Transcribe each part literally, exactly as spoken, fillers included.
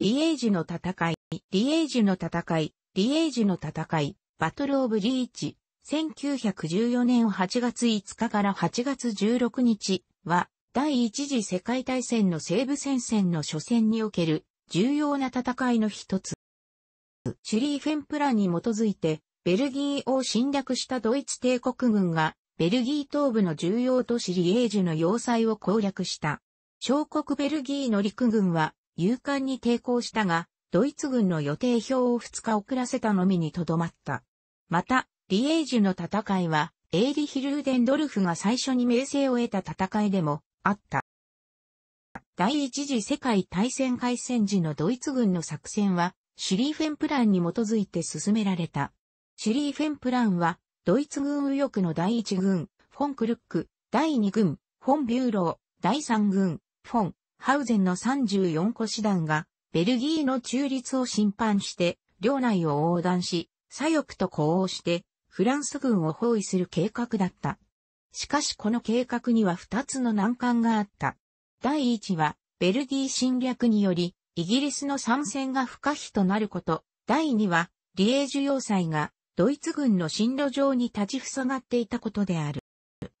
リエージュの戦い、リエージュの戦い、リエージュの戦い、バトル・オブ・リーチ、せんきゅうひゃくじゅうよねんはちがついつかからはちがつじゅうろくにちは、第一次世界大戦の西部戦線の初戦における重要な戦いの一つ。シュリーフェンプランに基づいて、ベルギーを侵略したドイツ帝国軍が、ベルギー東部の重要都市リエージュの要塞を攻略した。小国ベルギーの陸軍は、勇敢に抵抗したが、ドイツ軍の予定表をふつか遅らせたのみにとどまった。また、リエージュの戦いは、エーリヒ・ルーデンドルフが最初に名声を得た戦いでもあった。第一次世界大戦開戦時のドイツ軍の作戦は、シュリーフェンプランに基づいて進められた。シュリーフェンプランは、ドイツ軍右翼の第一軍、フォン・クルック、第二軍、フォン・ビューロー、第三軍、フォン・ハウゼンのさんじゅうよんこしだんが、ベルギーの中立を侵犯して、領内を横断し、左翼と呼応して、フランス軍を包囲する計画だった。しかしこの計画にはふたつの難関があった。第一は、ベルギー侵略により、イギリスの参戦が不可避となること。第二は、リエージュ要塞が、ドイツ軍の進路上に立ちふさがっていたことである。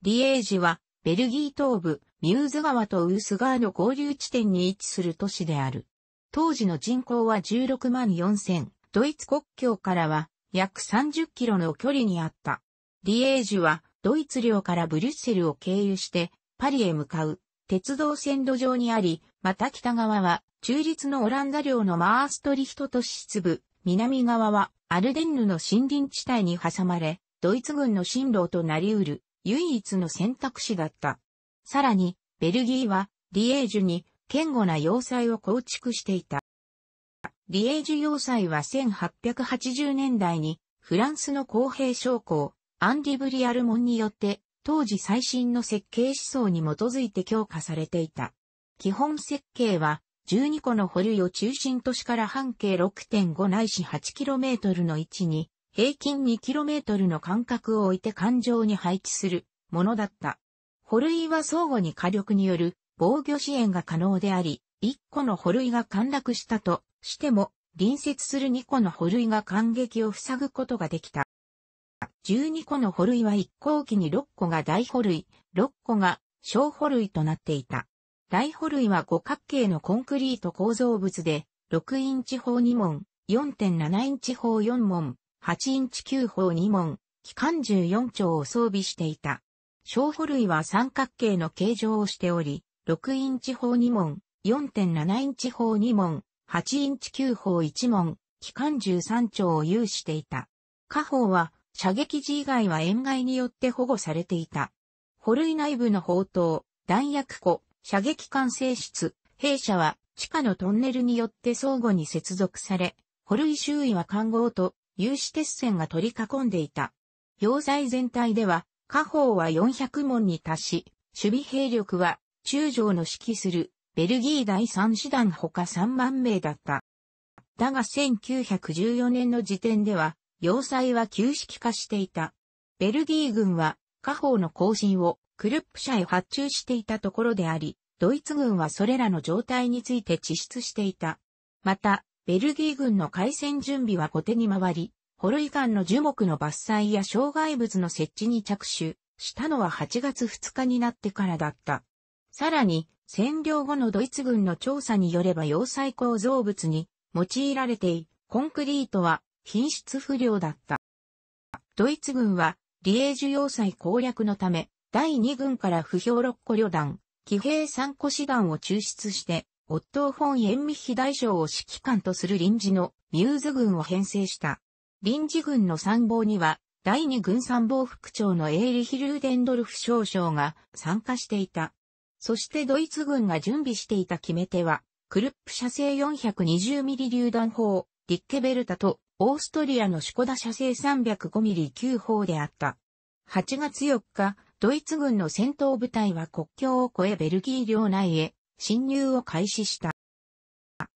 リエージュは、ベルギー東部、ミューズ川とウース川の合流地点に位置する都市である。当時の人口はじゅうろくまんよんせん、ドイツ国境からは、約さんじゅっキロの距離にあった。リエージュは、ドイツ領からブリュッセルを経由して、パリへ向かう、鉄道線路上にあり、また北側は、中立のオランダ領のマーストリヒト都市秩父、南側はアルデンヌの森林地帯に挟まれ、ドイツ軍の進路となり得る唯一の選択肢だった。さらに、ベルギーはリエージュに堅固な要塞を構築していた。リエージュ要塞はせんはっぴゃくはちじゅうねんだいにフランスの工兵将校、アンリ・ブリアルモンによって、当時最新の設計思想に基づいて強化されていた。基本設計は、じゅうにこの保留を中心都市から半径 ろくてんご ないし はちキロメートル の位置に平均 にキロメートル の間隔を置いて環状に配置するものだった。保留は相互に火力による防御支援が可能であり、いっこの保留が陥落したとしても隣接するにこの保留が間隙を塞ぐことができた。じゅうにこの保留はいっこおきにろっこが大保留、ろっこが小保留となっていた。大保留は五角形のコンクリート構造物で、ろくインチほうにもん、よんてんななインチほうよんもん、はちインチきゅうほうにもん、機関じゅうよんちょうを装備していた。小保留は三角形の形状をしており、ろくインチほうにもん、よんてんななインチほうにもん、はちインチきゅうほういちもん、機関じゅうさんちょうを有していた。下方は射撃時以外は円外によって保護されていた。保留内部の砲塔、弾薬庫、射撃管制室、兵舎は地下のトンネルによって相互に接続され、保留周囲は環壕と有刺鉄線が取り囲んでいた。要塞全体では、下方はよんひゃくもんに達し、守備兵力は中将の指揮するベルギーだいさんしだんほかさんまんめいだった。だがせんきゅうひゃくじゅうよねんの時点では、要塞は旧式化していた。ベルギー軍は下方の後進を、クルップ社へ発注していたところであり、ドイツ軍はそれらの状態について知出していた。また、ベルギー軍の開戦準備は後手に回り、保留間の樹木の伐採や障害物の設置に着手したのははちがつふつかになってからだった。さらに、占領後のドイツ軍の調査によれば要塞構造物に用いられているコンクリートは品質不良だった。ドイツ軍はリエージュ要塞攻略のため、だいにぐんから歩兵ろっこりょだん、騎兵さんこしだんを抽出して、オットー・フォン・エンミッヒ大将を指揮官とする臨時のミューズ軍を編成した。臨時軍の参謀には、だいにぐん参謀副長のエーリヒ・ルーデンドルフ少将が参加していた。そしてドイツ軍が準備していた決め手は、クルップ社製 よんひゃくにじゅうミリ 榴弾砲、リッケベルタとオーストリアのシュコダ社製 さんびゃくごミリきゅうほうであった。はちがつよっか、ドイツ軍の戦闘部隊は国境を越えベルギー領内へ侵入を開始した。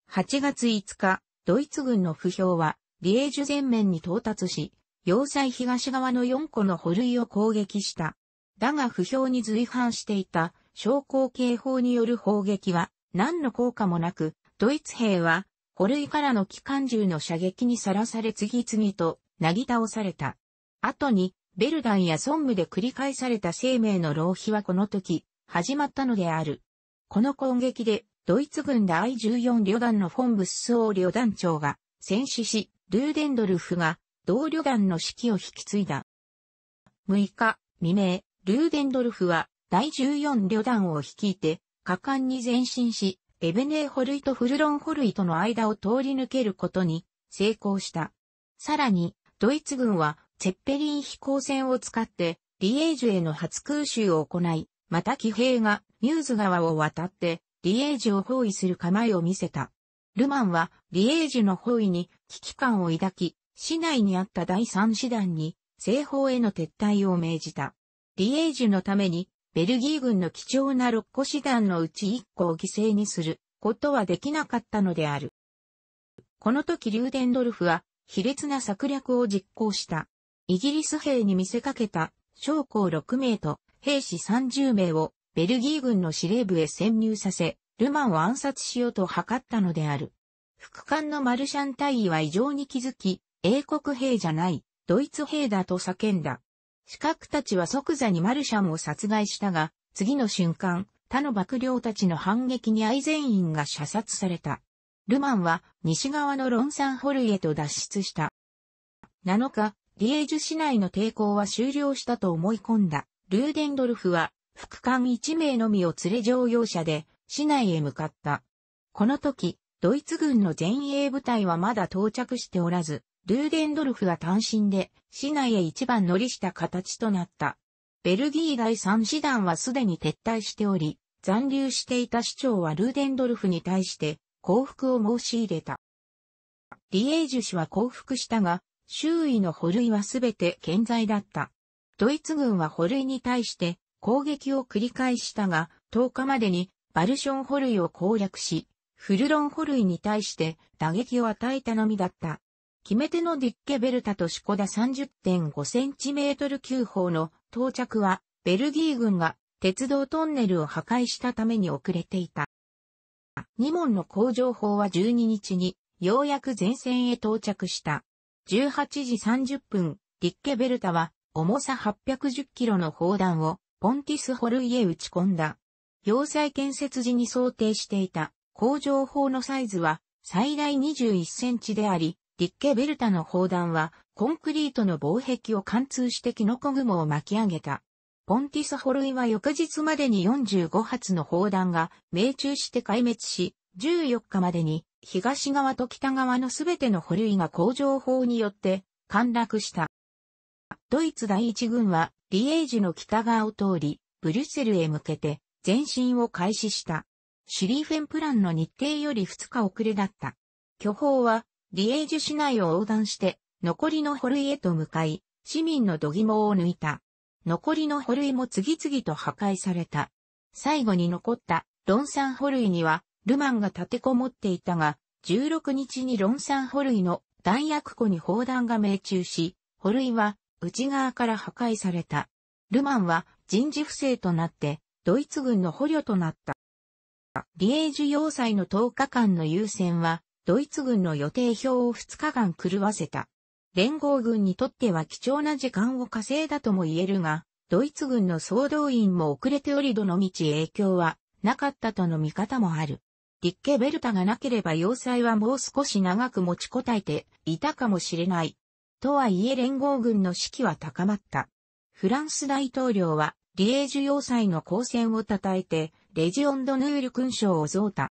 はちがついつか、ドイツ軍の歩兵はリエージュ全面に到達し、要塞東側のよんこの保留を攻撃した。だが歩兵に随伴していた将校警報による砲撃は何の効果もなく、ドイツ兵は歩塁からの機関銃の射撃にさらされ次々と、なぎ倒された。後に、ベルダンやソンムで繰り返された生命の浪費はこの時、始まったのである。この攻撃で、ドイツ軍だいじゅうよん旅団のフォン・ブッソー旅団長が、戦死し、ルーデンドルフが、同旅団の指揮を引き継いだ。むいか、未明、ルーデンドルフは、だいじゅうよん旅団を率いて、果敢に前進し、エベネーホルイとフルロンホルイとの間を通り抜けることに成功した。さらに、ドイツ軍は、ツェッペリン飛行船を使って、リエージュへの初空襲を行い、また騎兵が、ミューズ川を渡って、リエージュを包囲する構えを見せた。ルマンは、リエージュの包囲に危機感を抱き、市内にあっただいさん師団に、西方への撤退を命じた。リエージュのために、ベルギー軍の貴重なろっこ師団のうちいっこを犠牲にすることはできなかったのである。この時リューデンドルフは卑劣な策略を実行した。イギリス兵に見せかけた将校ろくめいと兵士さんじゅうめいをベルギー軍の司令部へ潜入させ、ルマンを暗殺しようと図ったのである。副官のマルシャン大尉は異常に気づき、英国兵じゃない、ドイツ兵だと叫んだ。刺客たちは即座にマルシャンを殺害したが、次の瞬間、他の幕僚たちの反撃にアイゼンインが射殺された。ルマンは西側のロンサンホルイへと脱出した。なのか、リエージュ市内の抵抗は終了したと思い込んだ。ルーデンドルフは副官いちめいのみを連れ乗用車で市内へ向かった。この時、ドイツ軍の前衛部隊はまだ到着しておらず、ルーデンドルフは単身で市内へ一番乗りした形となった。ベルギーだいさん師団はすでに撤退しており、残留していた市長はルーデンドルフに対して降伏を申し入れた。リエージュ氏は降伏したが、周囲の補類はすべて健在だった。ドイツ軍は補類に対して攻撃を繰り返したが、とおかまでにバルション補類を攻略し、フルロン補類に対して打撃を与えたのみだった。決め手のディッケベルタとシコダ さんじゅってんごセンチメートル 級砲の到着はベルギー軍が鉄道トンネルを破壊したために遅れていた。に門の工場砲はじゅうににちにようやく前線へ到着した。じゅうはちじさんじゅっぷん、ディッケベルタは重さはっぴゃくじゅっキロの砲弾をポンティスホルイへ打ち込んだ。要塞建設時に想定していた工場砲のサイズは最大にじゅういちセンチであり、ディッケベルタの砲弾はコンクリートの防壁を貫通してキノコ雲を巻き上げた。ポンティスホルイは翌日までによんじゅうごはつの砲弾が命中して壊滅し、じゅうよっかまでに東側と北側のすべてのホルイが工場砲によって陥落した。ドイツだいいち軍はリエージュの北側を通り、ブリュッセルへ向けて前進を開始した。シュリーフェンプランの日程よりふつか遅れだった。巨砲はリエージュ市内を横断して、残りのホルイへと向かい、市民の度肝を抜いた。残りのホルイも次々と破壊された。最後に残ったロンサンホルイには、ルマンが立てこもっていたが、じゅうろくにちにロンサンホルイの弾薬庫に砲弾が命中し、ホルイは内側から破壊された。ルマンは人事不正となって、ドイツ軍の捕虜となった。リエージュ要塞のとおかかんの優先は、ドイツ軍の予定表をふつかかん狂わせた。連合軍にとっては貴重な時間を稼いだとも言えるが、ドイツ軍の総動員も遅れておりどのみち影響はなかったとの見方もある。ディッケベルタがなければ要塞はもう少し長く持ちこたえていたかもしれない。とはいえ連合軍の士気は高まった。フランス大統領はリエージュ要塞の抗戦を称えて、レジオン・ド・ヌール勲章を贈った。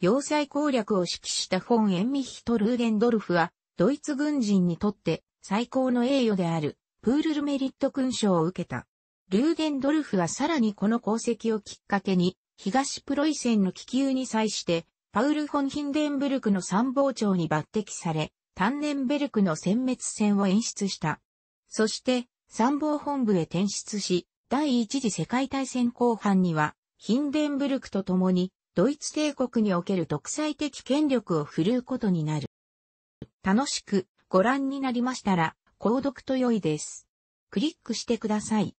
要塞攻略を指揮したフォン・エンミヒとルーデンドルフは、ドイツ軍人にとって最高の栄誉である、プールルメリット勲章を受けた。ルーデンドルフはさらにこの功績をきっかけに、東プロイセンの気球に際して、パウル・フォン・ヒンデンブルクの参謀長に抜擢され、タンネンベルクの殲滅戦を演出した。そして、参謀本部へ転出し、第一次世界大戦後半には、ヒンデンブルクと共に、ドイツ帝国における独裁的権力を振るうことになる。楽しくご覧になりましたら、購読と良いです。クリックしてください。